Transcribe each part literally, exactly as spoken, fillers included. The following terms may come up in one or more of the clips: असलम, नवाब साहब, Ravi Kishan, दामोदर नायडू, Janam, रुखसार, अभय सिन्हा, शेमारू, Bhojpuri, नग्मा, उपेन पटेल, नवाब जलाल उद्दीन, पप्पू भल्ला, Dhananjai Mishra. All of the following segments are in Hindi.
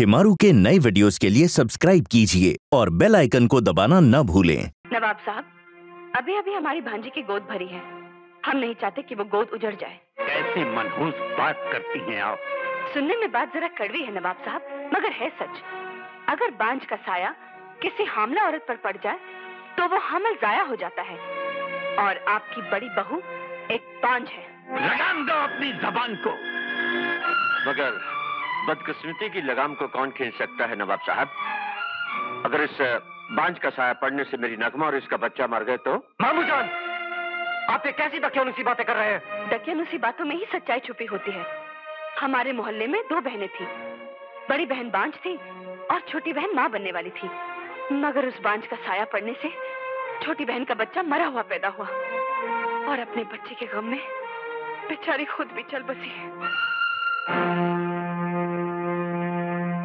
शेमारू के नए वीडियोस के लिए सब्सक्राइब कीजिए और बेल आइकन को दबाना न भूलें। नवाब साहब, अभी अभी हमारी भांजी की गोद भरी है, हम नहीं चाहते कि वो गोद उजड़ जाए। कैसे मनहूस बात करती हैं आप। सुनने में बात जरा कड़वी है नवाब साहब, मगर है सच। अगर बांझ का साया किसी हामला औरत पर पड़ जाए तो वो हमल जाया हो जाता है, और आपकी बड़ी बहू एक बांझ है। लगाम दो अपनी जबान को। मगर बदकिस्मती की लगाम को कौन खींच सकता है नवाब साहब। अगर इस बांझ का साया पड़ने से मेरी नग्मा और इसका बच्चा मर गए तो। मामू जान, आप ये कैसी दकियानुसी बातें कर रहे हैं। दकियानुसी बातों में ही सच्चाई छुपी होती है। हमारे मोहल्ले में दो बहनें थी, बड़ी बहन बांझ थी और छोटी बहन माँ बनने वाली थी, मगर उस बांझ का साया पड़ने से छोटी बहन का बच्चा मरा हुआ पैदा हुआ और अपने बच्चे के गम में बेचारी खुद भी चल बसी है।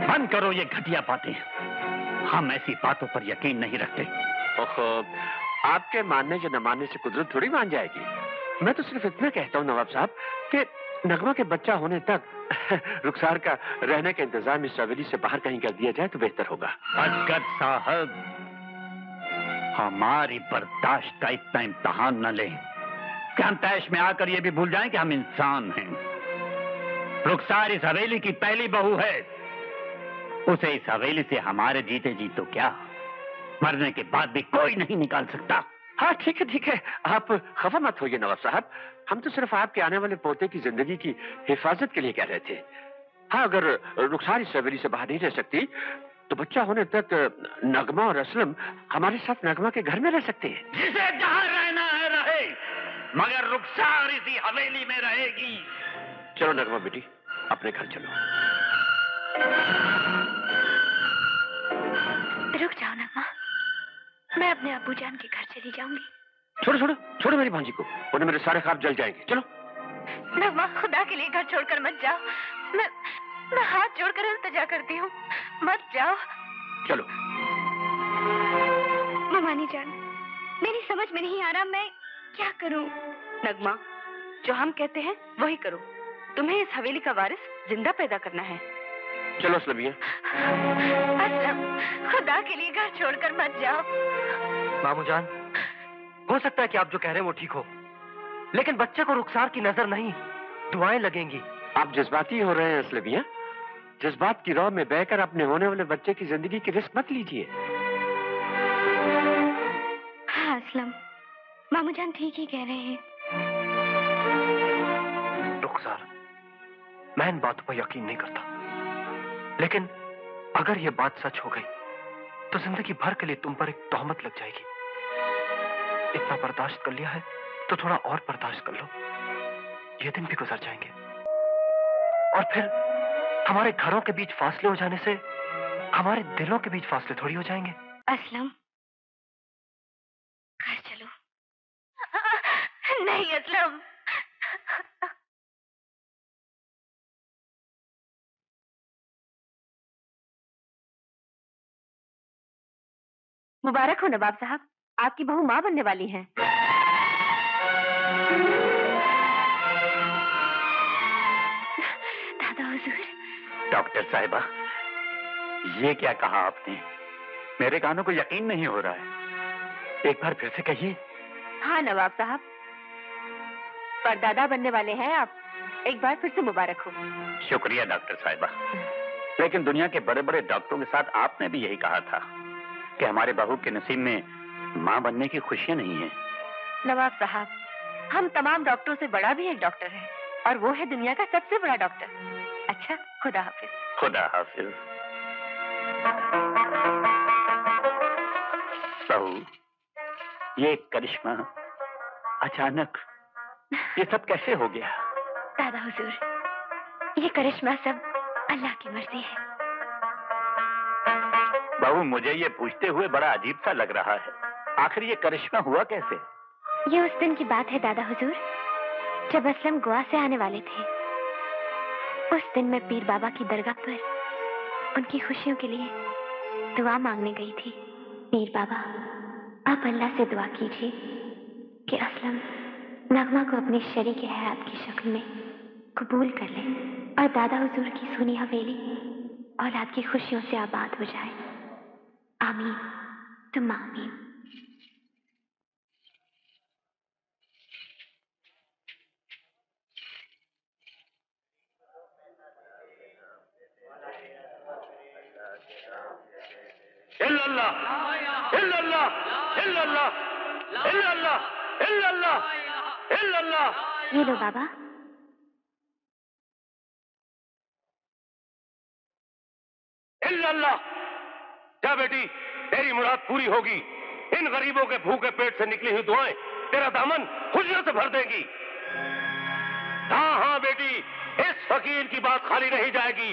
बंद करो ये घटिया बातें, हम ऐसी बातों पर यकीन नहीं रखते। ओहो, आपके मानने या न मानने से कुदरत थोड़ी मान जाएगी। मैं तो सिर्फ इतना कहता हूँ नवाब साहब कि नगमा के बच्चा होने तक रुखसार का रहने का इंतजाम इस हवेली से बाहर कहीं कर दिया जाए तो बेहतर होगा। असगर साहब, हमारी बर्दाश्त का इतना इम्तहान न लें कि हम तैश में आकर ये भी भूल जाएं कि हम इंसान हैं। रुखसार इस हवेली की पहली बहू है, उसे इस हवेली से हमारे जीते जी तो क्या मरने के बाद भी कोई नहीं निकाल सकता। हाँ ठीक है ठीक है, आप खफा मत होइए नवाब साहब, हम तो सिर्फ आपके आने वाले पोते की जिंदगी की हिफाजत के लिए कह रहे थे। हाँ, अगर रुखसार इस हवेली से बाहर नहीं रह सकती तो बच्चा होने तक नगमा और असलम हमारे साथ नगमा के घर में रह सकते हैं। जिसे जहाँ रहना है रहे, मगर रुखसार इसी हवेली में रहेगी। चलो नगमा बेटी, अपने घर चलो। रुक जाओ नगमा, मैं अपने अबू जान के घर चली जाऊंगी। छोड़ो छोड़ो छोड़ो मेरी भांजी को, उन्हें मेरे सारे ख्वाब जल जाएंगे। चलो नगमा, खुदा के लिए घर छोड़कर मत जाओ। मैं मैं हाथ जोड़कर इल्तिजा करती हूँ, मत जाओ। चलो ममानी जान, मेरी समझ में नहीं आ रहा मैं क्या करूँ। नगमा, जो हम कहते हैं वही करो, तुम्हें इस हवेली का वारिस जिंदा पैदा करना है। चलो असलमिया। असलम, खुदा के लिए घर छोड़कर मत जाओ। मामू जान, हो सकता है कि आप जो कह रहे हैं वो ठीक हो, लेकिन बच्चे को रुखसार की नजर नहीं, दुआएं लगेंगी। आप जज्बाती हो रहे हैं असलमिया, जज्बात की राह में बहकर अपने होने वाले बच्चे की जिंदगी की रिस्क मत लीजिए। हाँ असलम, मामू जान ठीक ही कह रहे हैं। रुखसार, मैं इन बातों पर यकीन नहीं करता, लेकिन अगर ये बात सच हो गई तो जिंदगी भर के लिए तुम पर एक तोहमत लग जाएगी। इतना बर्दाश्त कर लिया है तो थोड़ा और बर्दाश्त कर लो, ये दिन भी गुजर जाएंगे। और फिर हमारे घरों के बीच फासले हो जाने से हमारे दिलों के बीच फासले थोड़ी हो जाएंगे। असलम, घर चलो। नहीं असलम। मुबारक हो नवाब साहब, आपकी बहू माँ बनने वाली हैं। दादा हुजूर। डॉक्टर साहिबा, ये क्या कहा आपने, मेरे कानों को यकीन नहीं हो रहा है। एक बार फिर से कहिए। हाँ नवाब साहब, परदादा बनने वाले हैं आप। एक बार फिर से मुबारक हो। शुक्रिया डॉक्टर साहिबा, लेकिन दुनिया के बड़े बड़े डॉक्टरों के साथ आपने भी यही कहा था कि हमारे बहू के नसीब में माँ बनने की खुशियाँ नहीं है। नवाब साहब, हम तमाम डॉक्टरों से बड़ा भी एक डॉक्टर है, और वो है दुनिया का सबसे बड़ा डॉक्टर। अच्छा, खुदा हाफिज। खुदा हाफिज। बहू, ये करिश्मा अचानक, ये सब कैसे हो गया। दादा हुजूर, ये करिश्मा सब अल्लाह की मर्जी है। बहू, मुझे ये पूछते हुए बड़ा अजीब सा लग रहा है, आखिर ये करिश्मा हुआ कैसे। ये उस दिन की बात है दादा हुजूर, जब असलम गोवा से आने वाले थे। उस दिन मैं पीर बाबा की दरगाह पर उनकी खुशियों के लिए दुआ मांगने गई थी। पीर बाबा, आप अल्लाह से दुआ कीजिए कि असलम नगमा को अपने शरीक हयात की शक्ल में कबूल कर ले और दादा हुजूर की सुनी हवेली औलाद की खुशियों से आबाद हो जाए। आमीन तुम आमीन। इल्लल्लाह इल्लल्लाह इल्लल्लाह इल्लल्लाह इल्लल्लाह इल्लल्लाह। ये लो बाबा। इल्लल्लाह। जा बेटी, तेरी मुराद पूरी होगी। इन गरीबों के भूखे पेट से निकली हुई दुआएं तेरा दामन खुशियों से भर देगी। हाँ हाँ बेटी, इस फकीर की बात खाली नहीं जाएगी।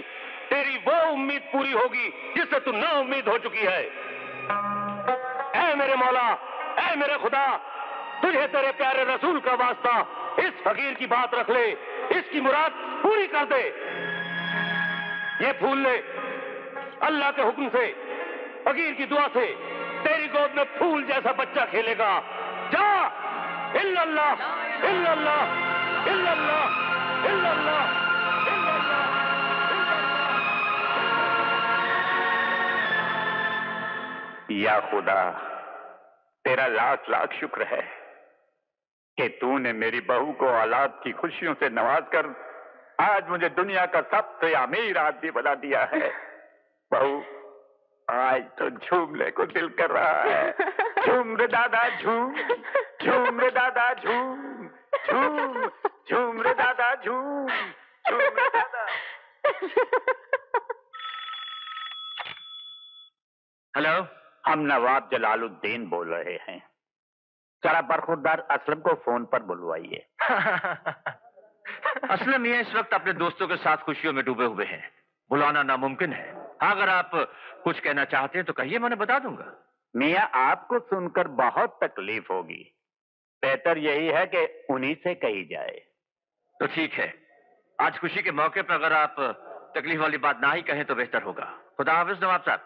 तेरी वो उम्मीद पूरी होगी जिससे तू ना उम्मीद हो चुकी है। ऐ मेरे मौला, ऐ मेरे खुदा, तुझे तेरे प्यारे रसूल का वास्ता, इस फकीर की बात रख ले, इसकी मुराद पूरी कर दे। ये फूल ले, अल्लाह के हुक्म से, फकीर की दुआ से तेरी गोद में फूल जैसा बच्चा खेलेगा। जा। इल्लल्लाह इल्लल्लाह इल्लल्लाह इल्लल्लाह। या खुदा, तेरा लाख लाख शुक्र है कि तूने मेरी बहू को औलाद की खुशियों से नवाज कर आज मुझे दुनिया का सबसे अमीर आदमी बना दिया है। बहू, आज तो झूमने को दिल कर रहा है। झूम रे दादा झूम, झूम रे दादा झूम, झूम झूम रे दादा झूम, झूम रे दादा। हेलो, हम नवाब जलाल उद्दीन बोल रहे हैं। जरा बरखुरदार असलम को फोन पर बुलवाइए। असलम ये इस वक्त अपने दोस्तों के साथ खुशियों में डूबे हुए हैं, बुलाना नामुमकिन है। अगर आप कुछ कहना चाहते हैं तो कहिए, मैंने बता दूंगा। मियाँ, आपको सुनकर बहुत तकलीफ होगी, बेहतर यही है कि उन्हीं से कही जाए। तो ठीक है, आज खुशी के मौके पर अगर आप तकलीफ वाली बात ना ही कहें तो बेहतर होगा। खुदा हाफिज नवाब साहब।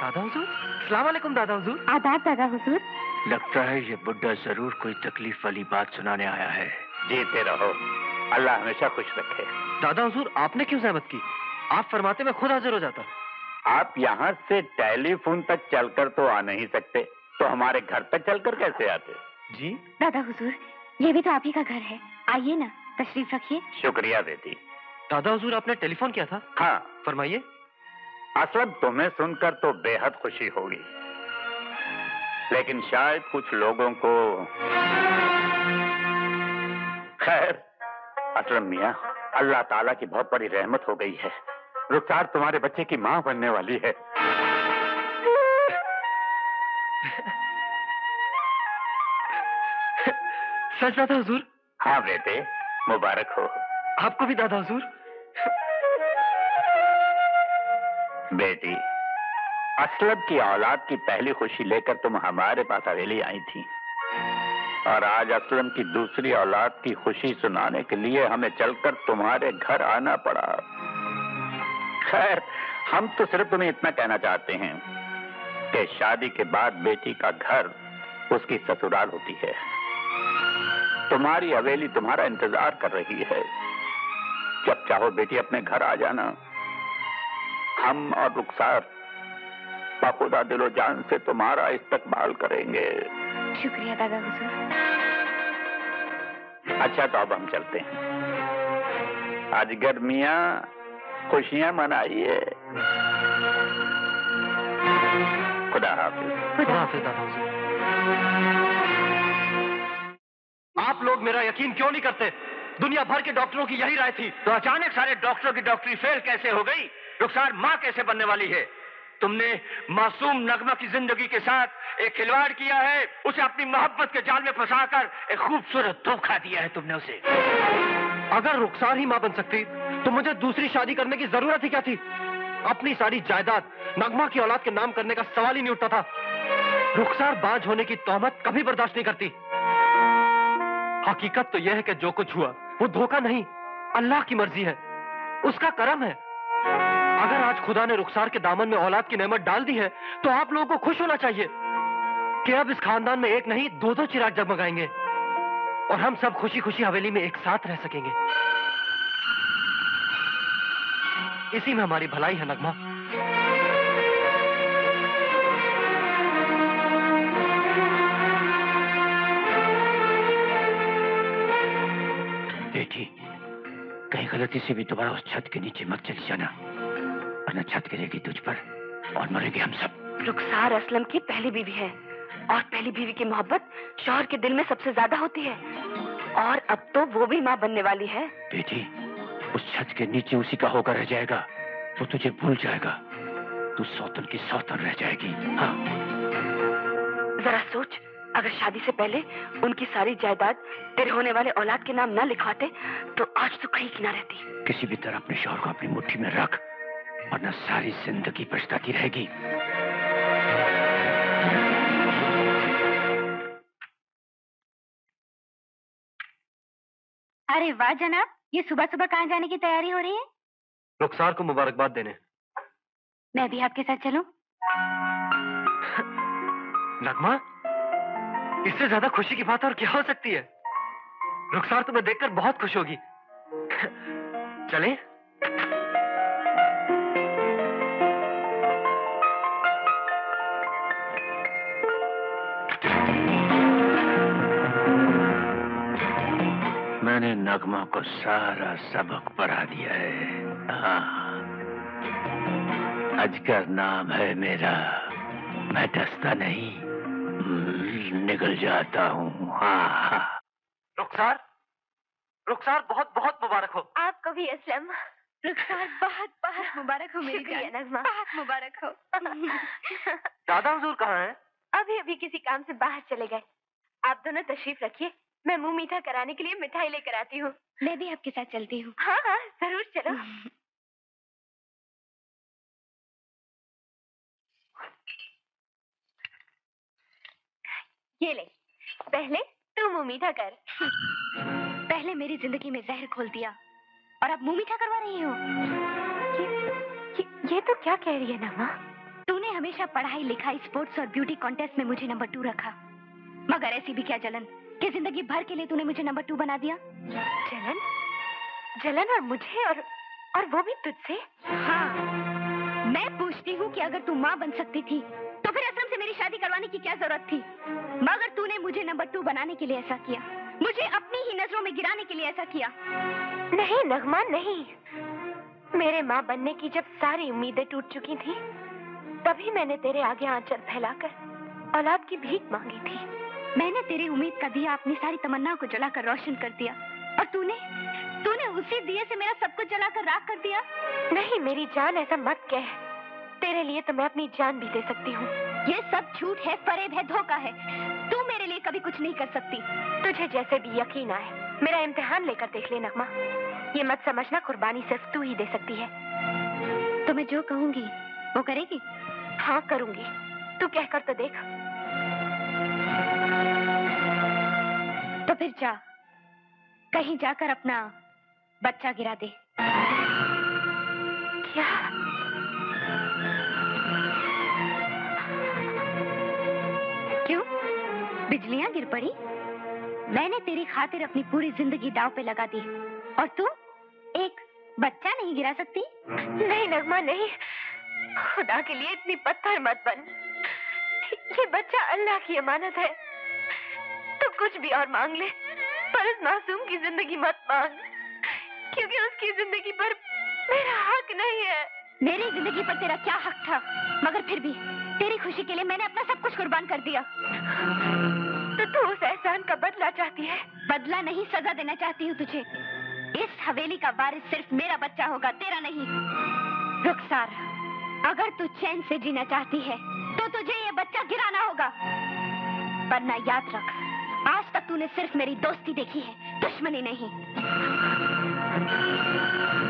दादा हुजूर, अस्सलाम वालेकुम दादा हुजूर। आदाब दादा हुजूर। लगता है ये बुड्ढा जरूर कोई तकलीफ वाली बात सुनाने आया है। जीते रहो, अल्लाह हमेशा खुश रखे। दादा हुजूर, आपने क्यों जहमत की? आप फरमाते मैं खुद हाजिर हो जाता। आप यहाँ से टेलीफोन तक चलकर तो आ नहीं सकते, तो हमारे घर तक चलकर कैसे आते? जी दादा हुजूर, ये भी तो आप ही का घर है, आइए ना, तशरीफ रखिए। शुक्रिया बेटी। दादा हुजूर, आपने टेलीफोन किया था? हाँ फरमाइए। असलम, तुम्हें सुनकर तो बेहद खुशी होगी, लेकिन शायद कुछ लोगों को। खैर असलम मियाँ, अल्लाह ताला की बहुत बड़ी रहमत हो गई है, रुखसार तुम्हारे बच्चे की माँ बनने वाली है। सच दादा हुजूर? हाँ बेटे, मुबारक हो। आपको भी दादा हुजूर। बेटी, असलम की औलाद की पहली खुशी लेकर तुम हमारे पास हवेली आई थी, और आज असलम की दूसरी औलाद की खुशी सुनाने के लिए हमें चलकर तुम्हारे घर आना पड़ा। खैर, हम तो सिर्फ तुम्हें इतना कहना चाहते हैं कि शादी के बाद बेटी का घर उसकी ससुराल होती है। तुम्हारी हवेली तुम्हारा इंतजार कर रही है। जब चाहो बेटी अपने घर आ जाना। हम और रुखसार बाखुदा दिलो जान से तुम्हारा इस्तकबाल करेंगे। शुक्रिया दादा हुजूर। अच्छा, तो अब हम चलते हैं। आज गर्मियां, खुशियां मनाइए। खुदा हाफिज। खुदा हाफिज दादा हुजूर। आप लोग मेरा यकीन क्यों नहीं करते? दुनिया भर के डॉक्टरों की यही राय थी, तो अचानक सारे डॉक्टरों की डॉक्टरी फेल कैसे हो गई? रुखसार माँ कैसे बनने वाली है? तुमने मासूम नग्मा की जिंदगी के साथ एक खिलवाड़ किया है, उसे अपनी मोहब्बत के जाल में फंसाकर एक खूबसूरत धोखा दिया है तुमने उसे। अगर रुखसार ही माँ बन सकती तो मुझे दूसरी शादी करने की जरूरत ही क्या थी? अपनी सारी जायदाद नग्मा की औलाद के नाम करने का सवाल ही नहीं उठता था। रुखसार बाज होने की तोहमत कभी बर्दाश्त नहीं करती। हकीकत तो यह है कि जो कुछ हुआ वो धोखा नहीं, अल्लाह की मर्जी है, उसका करम है। अगर आज खुदा ने रुखसार के दामन में औलाद की नेमत डाल दी है तो आप लोगों को खुश होना चाहिए। कि अब इस खानदान में एक नहीं दो दो चिराग जगमगाएंगे और हम सब खुशी खुशी हवेली में एक साथ रह सकेंगे। इसी में हमारी भलाई है नग्मा। देखी, कहीं गलती से भी दोबारा उस छत के नीचे मत चली जाना, वरना छत गिरेगी तुझ पर और मरेंगे हम सब। रुखसार असलम की पहली बीवी है और पहली बीवी की मोहब्बत शौहर के दिल में सबसे ज्यादा होती है, और अब तो वो भी माँ बनने वाली है। बेटी, उस छत के नीचे उसी का होकर रह जाएगा, वो तुझे भूल जाएगा, तू सौतन की सौतन रह जाएगी। हाँ। जरा सोच, अगर शादी से पहले उनकी सारी जायदाद तेरे होने वाले औलाद के नाम ना लिखवाते तो आज तो कहीं की ना रहती। किसी भी तरह अपने शौहर को अपनी मुट्ठी में रख, वरना सारी जिंदगी पछताती रहेगी। अरे वाह जनाब, ये सुबह सुबह कहाँ जाने की तैयारी हो रही है? रुखसार को मुबारकबाद देने। मैं भी आपके साथ चलूं? नगमा, इससे ज्यादा खुशी की बात और क्या हो सकती है? रुखसार तुम्हें देखकर बहुत खुश होगी। चलें? मैंने नगमा को सारा सबक पढ़ा दिया है। हाँ। अजगर नाम है मेरा, मैं डसता नहीं, निकल जाता हूँ। हाँ। रुखसार, रुखसार बहुत बहुत मुबारक हो। आपको भी असलम। रुखसार बहुत बहुत मुबारक हो मेरी जान। नगमा बहुत मुबारक हो। दादा हुजूर कहाँ हैं? अभी अभी किसी काम से बाहर चले गए। आप दोनों तशरीफ रखिए, मैं मुंह मीठा कराने के लिए मिठाई लेकर आती हूँ। मैं भी आपके साथ चलती हूँ। हाँ हाँ जरूर चलो। ये ले, पहले तू मुंह मीठा कर। पहले मेरी जिंदगी में जहर खोल दिया और अब मुंह मीठा करवा रही हो। ये, ये, ये तो क्या कह रही है नगमा? तूने हमेशा पढ़ाई लिखाई, स्पोर्ट्स और ब्यूटी कॉन्टेस्ट में मुझे नंबर टू रखा, मगर ऐसी भी क्या जलन कि जिंदगी भर के लिए तूने मुझे नंबर टू बना दिया। जलन, जलन और मुझे और और वो भी तुझसे। हाँ, मैं पूछती हूँ कि अगर तू माँ बन सकती थी तो फिर असलम से मेरी शादी करवाने की क्या जरूरत थी? मगर तूने मुझे नंबर टू बनाने के लिए ऐसा किया, मुझे अपनी ही नजरों में गिराने के लिए ऐसा किया। नहीं नगमा नहीं, मेरे माँ बनने की जब सारी उम्मीदें टूट चुकी थी तभी मैंने तेरे आगे आंचल फैलाकर औलाद की भीख मांगी थी। मैंने तेरी उम्मीद का दिया अपनी सारी तमन्नाओं को जलाकर रोशन कर दिया, और तूने तूने उसी दिए से मेरा सब कुछ जलाकर राख कर दिया। नहीं मेरी जान, ऐसा मत कह, तेरे लिए तो मैं अपनी जान भी दे सकती हूँ। ये सब झूठ है, फरेब है, धोखा है। तू मेरे लिए कभी कुछ नहीं कर सकती। तुझे जैसे भी यकीन आए, मेरा इम्तिहान लेकर देख ले नगमा। ये मत समझना कुर्बानी सिर्फ तू ही दे सकती है। तो मैं जो कहूँगी वो करेगी? हाँ करूँगी, तू कहकर तो देख। तो फिर जा, कहीं जाकर अपना बच्चा गिरा दे। क्या? क्यों? बिजलियां गिर पड़ी? मैंने तेरी खातिर अपनी पूरी जिंदगी दांव पे लगा दी और तू एक बच्चा नहीं गिरा सकती? नहीं नगमा नहीं, खुदा के लिए इतनी पत्थर मत बन। ये बच्चा अल्लाह की अमानत है, तो कुछ भी और मांग ले पर उस मासूम की जिंदगी मत मांग, क्योंकि उसकी जिंदगी पर मेरा हक नहीं है। मेरी जिंदगी पर तेरा क्या हक था? मगर फिर भी तेरी खुशी के लिए मैंने अपना सब कुछ कुर्बान कर दिया। तो तू उस एहसान का बदला चाहती है? बदला नहीं, सजा देना चाहती हूँ तुझे। इस हवेली का वारिस सिर्फ मेरा बच्चा होगा, तेरा नहीं। रुखसार, अगर तू चैन से जीना चाहती है तो तुझे ये बच्चा गिराना होगा, वरना याद रख आज तक तूने सिर्फ मेरी दोस्ती देखी है, दुश्मनी नहीं।